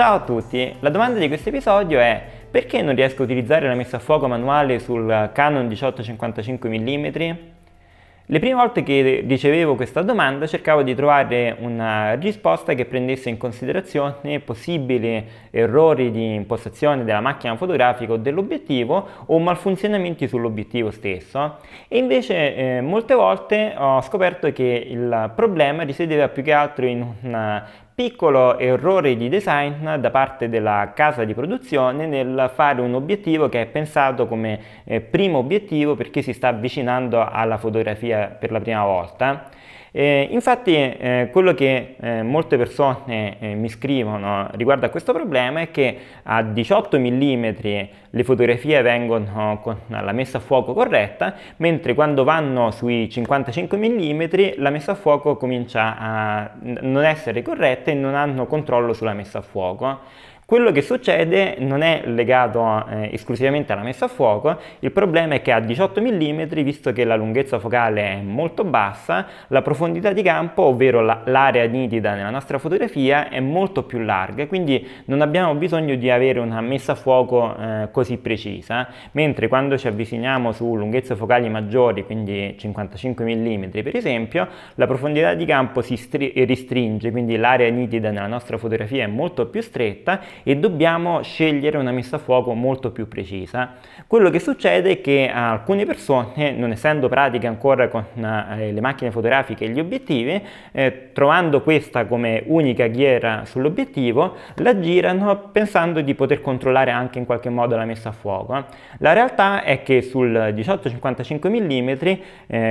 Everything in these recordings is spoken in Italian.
Ciao a tutti, la domanda di questo episodio è: perché non riesco a utilizzare la messa a fuoco manuale sul Canon 18-55mm? Le prime volte che ricevevo questa domanda cercavo di trovare una risposta che prendesse in considerazione possibili errori di impostazione della macchina fotografica o dell'obiettivo o malfunzionamenti sull'obiettivo stesso, e invece molte volte ho scoperto che il problema risiedeva più che altro in una piccolo errore di design da parte della casa di produzione nel fare un obiettivo che è pensato come primo obiettivo per chi si sta avvicinando alla fotografia per la prima volta. Infatti quello che molte persone mi scrivono riguardo a questo problema è che a 18 mm le fotografie vengono con la messa a fuoco corretta, mentre quando vanno sui 55 mm la messa a fuoco comincia a non essere corretta e non hanno controllo sulla messa a fuoco. Quello che succede non è legato esclusivamente alla messa a fuoco. Il problema è che a 18 mm, visto che la lunghezza focale è molto bassa, la profondità di campo, ovvero l'area nitida nella nostra fotografia, è molto più larga, quindi non abbiamo bisogno di avere una messa a fuoco così precisa, mentre quando ci avviciniamo su lunghezze focali maggiori, quindi 55 mm per esempio, la profondità di campo si ristringe, quindi l'area nitida nella nostra fotografia è molto più stretta e dobbiamo scegliere una messa a fuoco molto più precisa. Quello che succede è che alcune persone, non essendo pratiche ancora con le macchine fotografiche e gli obiettivi, trovando questa come unica ghiera sull'obiettivo, la girano pensando di poter controllare anche in qualche modo la messa a fuoco. La realtà è che sul 18-55 mm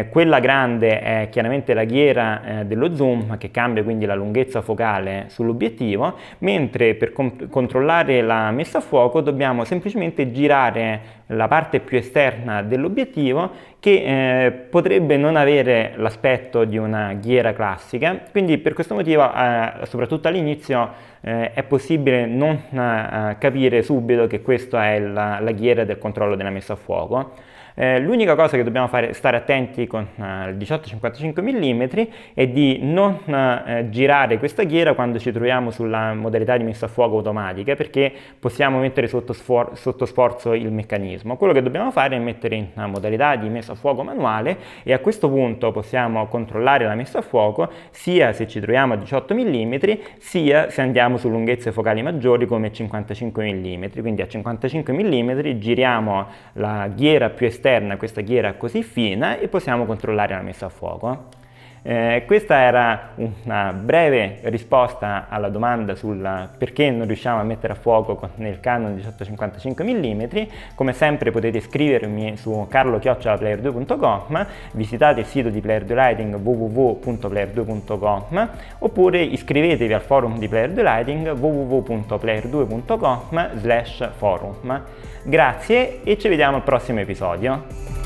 quella grande è chiaramente la ghiera dello zoom, che cambia quindi la lunghezza focale sull'obiettivo, mentre per controllare la messa a fuoco dobbiamo semplicemente girare la parte più esterna dell'obiettivo, che potrebbe non avere l'aspetto di una ghiera classica. Quindi per questo motivo soprattutto all'inizio è possibile non capire subito che questa è la ghiera del controllo della messa a fuoco. L'unica cosa che dobbiamo fare, stare attenti con il 18-55 mm, è di non girare questa ghiera quando ci troviamo sulla modalità di messa a fuoco automatica, perché possiamo mettere sotto sforzo il meccanismo. Quello che dobbiamo fare è mettere in modalità di messa a fuoco manuale, e a questo punto possiamo controllare la messa a fuoco sia se ci troviamo a 18 mm sia se andiamo su lunghezze focali maggiori come 55 mm. Quindi a 55 mm giriamo la ghiera più esterna, questa ghiera così fina, e possiamo controllare la messa a fuoco. Questa era una breve risposta alla domanda sul perché non riusciamo a mettere a fuoco nel Canon 18-55 mm. Come sempre potete scrivermi su carlo-orlandi@playerdue.com, visitate il sito di Playerdue Lighting www.playerdue.com, oppure iscrivetevi al forum di Playerdue Lighting www.playerdue.com/forum. Grazie e ci vediamo al prossimo episodio.